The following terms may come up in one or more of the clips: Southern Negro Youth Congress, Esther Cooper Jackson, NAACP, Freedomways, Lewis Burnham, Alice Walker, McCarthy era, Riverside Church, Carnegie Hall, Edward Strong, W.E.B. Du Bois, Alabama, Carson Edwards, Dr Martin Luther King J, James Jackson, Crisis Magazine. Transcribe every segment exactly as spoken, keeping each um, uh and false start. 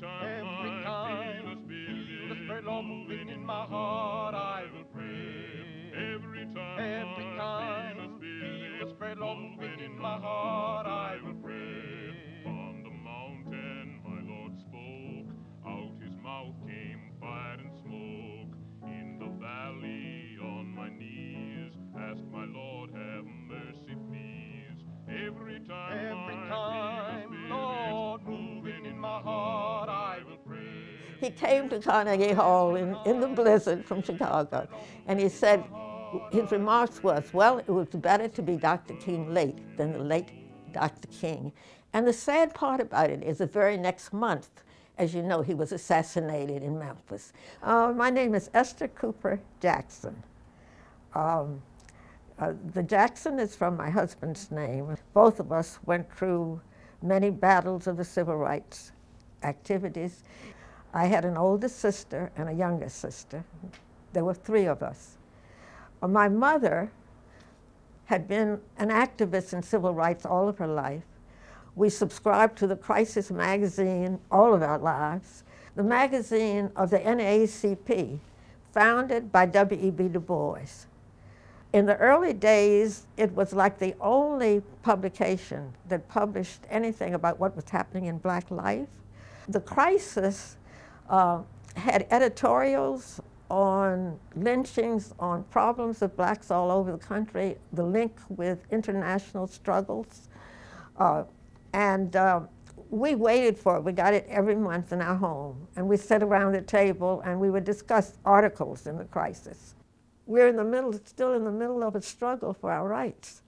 time, every time I feel the Spirit, the Spirit Lord moving in my heart, I will pray. Every time, every time I feel the Spirit, the Spirit Lord moving in my heart, I will pray. On the mountain my Lord spoke, out his mouth came fire and smoke. In the valley on my knees, ask my Lord, have mercy please. Every time, every time I feel the Spirit, Lord moving in my heart, I will pray. He came to Carnegie Hall in, in the blizzard from Chicago, and he said, his remarks was, well, it was better to be Doctor King late than the late Doctor King. And the sad part about it is the very next month, as you know, he was assassinated in Memphis. Uh, my name is Esther Cooper Jackson. Um, uh, the Jackson is from my husband's name. Both of us went through many battles of the civil rights activities. I had an older sister and a younger sister. There were three of us. Uh, my mother had been an activist in civil rights all of her life. We subscribed to the Crisis Magazine all of our lives, the magazine of the N double A C P, founded by W E B Du Bois. In the early days, it was like the only publication that published anything about what was happening in black life. The Crisis uh, had editorials on lynchings, on problems of blacks all over the country, the link with international struggles. Uh, And uh, we waited for it. We got it every month in our home. And we sat around the table and we would discuss articles in the Crisis. We're in the middle, still in the middle of a struggle for our rights.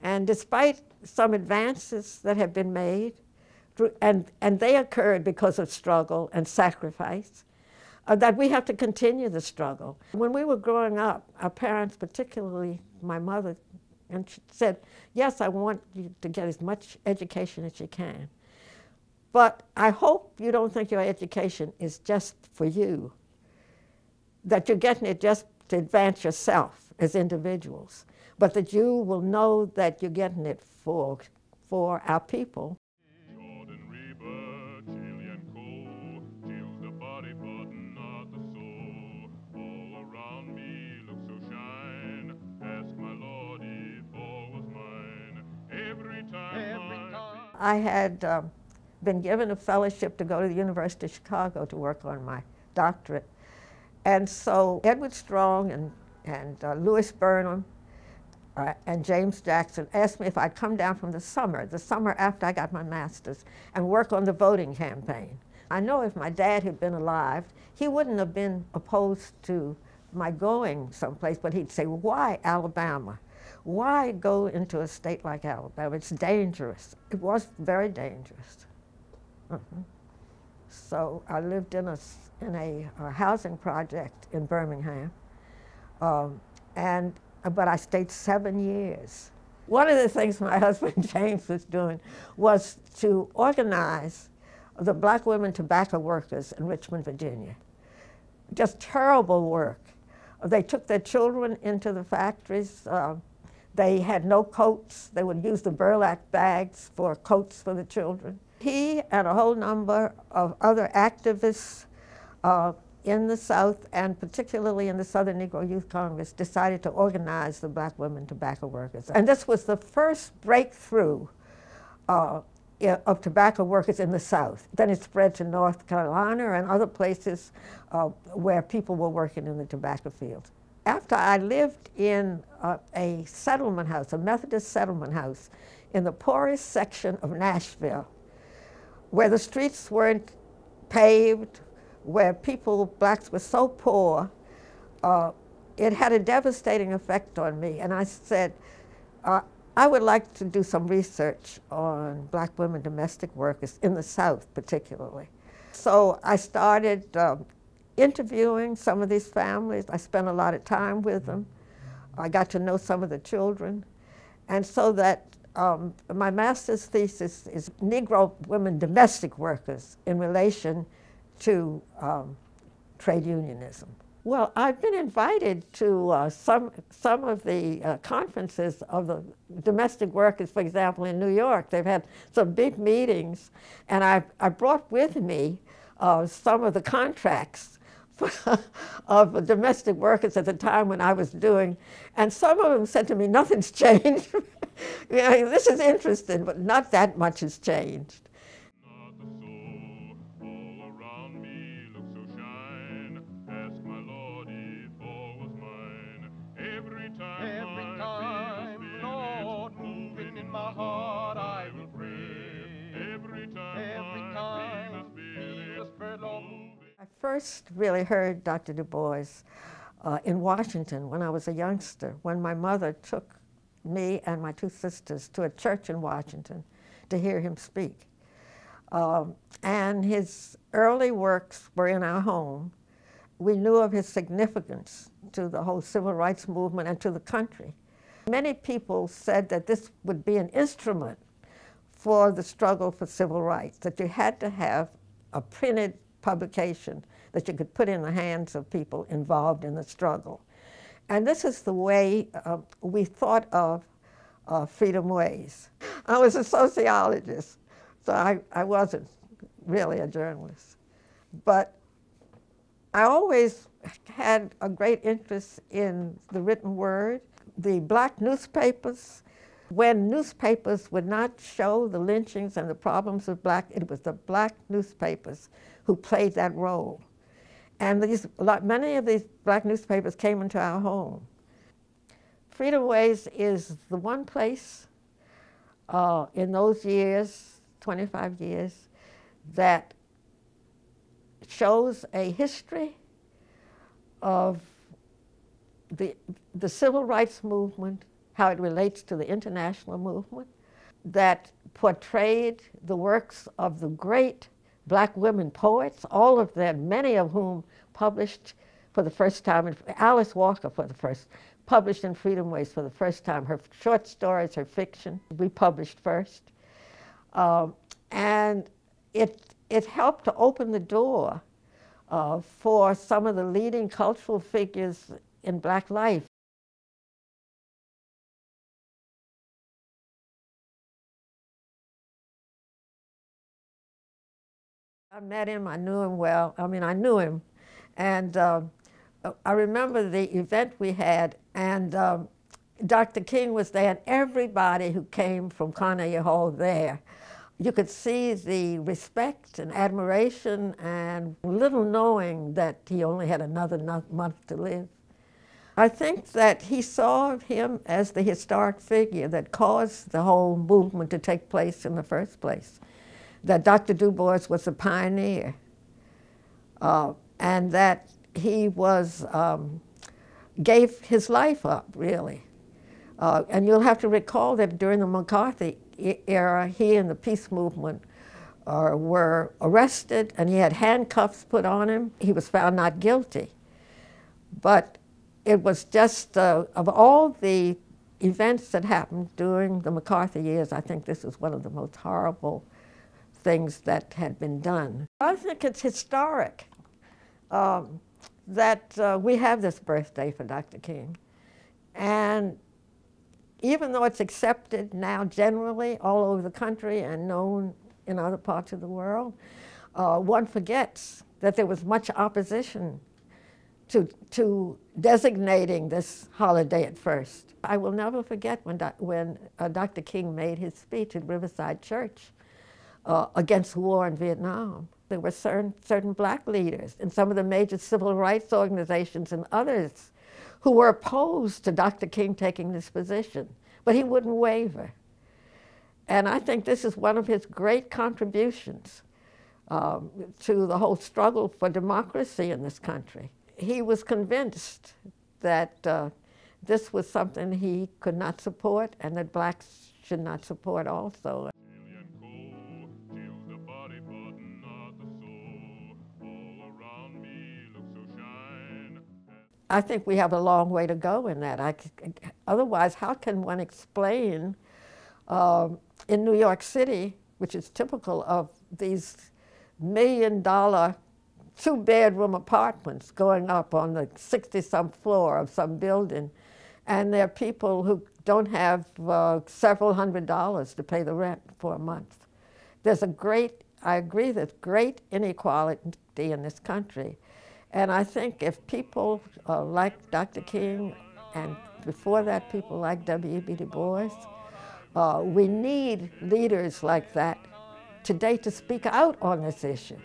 And despite some advances that have been made, and, and they occurred because of struggle and sacrifice, uh, that we have to continue the struggle. When we were growing up, our parents, particularly my mother, and she said, yes, I want you to get as much education as you can. But I hope you don't think your education is just for you, that you're getting it just to advance yourself as individuals, but that you will know that you're getting it for, for our people. I had uh, been given a fellowship to go to the University of Chicago to work on my doctorate. And so Edward Strong and, and uh, Lewis Burnham uh, and James Jackson asked me if I'd come down from the summer, the summer after I got my master's, and work on the voting campaign. I know if my dad had been alive, he wouldn't have been opposed to my going someplace, but he'd say, why Alabama? Why go into a state like Alabama? It's dangerous. It was very dangerous. Mm-hmm. So I lived in a, in a, a housing project in Birmingham, um, and, but I stayed seven years. One of the things my husband James was doing was to organize the Black Women Tobacco Workers in Richmond, Virginia. Just terrible work. They took their children into the factories. Uh, They had no coats. They would use the burlap bags for coats for the children. He and a whole number of other activists uh, in the South, and particularly in the Southern Negro Youth Congress, decided to organize the Black Women Tobacco Workers. And this was the first breakthrough uh, of tobacco workers in the South. Then it spread to North Carolina and other places uh, where people were working in the tobacco field. After I lived in uh, a settlement house, a Methodist settlement house, in the poorest section of Nashville, where the streets weren't paved, where people, blacks, were so poor, uh, it had a devastating effect on me. And I said, uh, I would like to do some research on black women domestic workers, in the South particularly. So I started um, interviewing some of these families. I spent a lot of time with them. I got to know some of the children. And so that um, my master's thesis is Negro women domestic workers in relation to um, trade unionism. Well, I've been invited to uh, some, some of the uh, conferences of the domestic workers, for example, in New York. They've had some big meetings, and I, I brought with me uh, some of the contracts of the domestic workers at the time when I was doing, and some of them said to me, nothing's changed. You know, this is interesting, but not that much has changed. First really heard Doctor Du Bois uh, in Washington when I was a youngster, when my mother took me and my two sisters to a church in Washington to hear him speak. Um, and his early works were in our home. We knew of his significance to the whole civil rights movement and to the country. Many people said that this would be an instrument for the struggle for civil rights, that you had to have a printed publication that you could put in the hands of people involved in the struggle. And this is the way uh, we thought of uh, Freedomways. I was a sociologist, so I, I wasn't really a journalist. But I always had a great interest in the written word, the black newspapers. When newspapers would not show the lynchings and the problems of black, it was the black newspapers who played that role. And these, many of these black newspapers came into our home. Freedomways is the one place uh, in those years, twenty-five years, that shows a history of the, the civil rights movement, how it relates to the international movement, that portrayed the works of the great black women poets, all of them, many of whom published for the first time, in, Alice Walker for the first, published in Freedomways for the first time, her short stories, her fiction, we published first. Um, and it, it helped to open the door uh, for some of the leading cultural figures in black life. I met him, I knew him well, I mean I knew him, and uh, I remember the event we had, and um, Doctor King was there, and everybody who came from Carnegie Hall there. You could see the respect and admiration, and little knowing that he only had another month to live. I think that he saw him as the historic figure that caused the whole movement to take place in the first place. That Doctor Du Bois was a pioneer, uh, and that he was, um, gave his life up, really. Uh, and you'll have to recall that during the McCarthy era, he and the peace movement uh, were arrested, and he had handcuffs put on him. He was found not guilty. But it was just, uh, of all the events that happened during the McCarthy years, I think this is one of the most horrible things that had been done. I think it's historic um, that uh, we have this birthday for Doctor King. And even though it's accepted now generally all over the country and known in other parts of the world, uh, one forgets that there was much opposition to, to designating this holiday at first. I will never forget when, when uh, Doctor King made his speech at Riverside Church Uh, against war in Vietnam. There were certain, certain black leaders and some of the major civil rights organizations and others who were opposed to Doctor King taking this position, but he wouldn't waver. And I think this is one of his great contributions um, to the whole struggle for democracy in this country. He was convinced that uh, this was something he could not support and that blacks should not support also. I think we have a long way to go in that. I, otherwise, how can one explain uh, in New York City, which is typical of these million dollar two-bedroom apartments going up on the sixty-some floor of some building, and there are people who don't have uh, several hundred dollars to pay the rent for a month. There's a great, I agree, there's great inequality in this country. And I think if people uh, like Doctor King, and before that people like W E B Du Bois, uh, we need leaders like that today to speak out on this issue.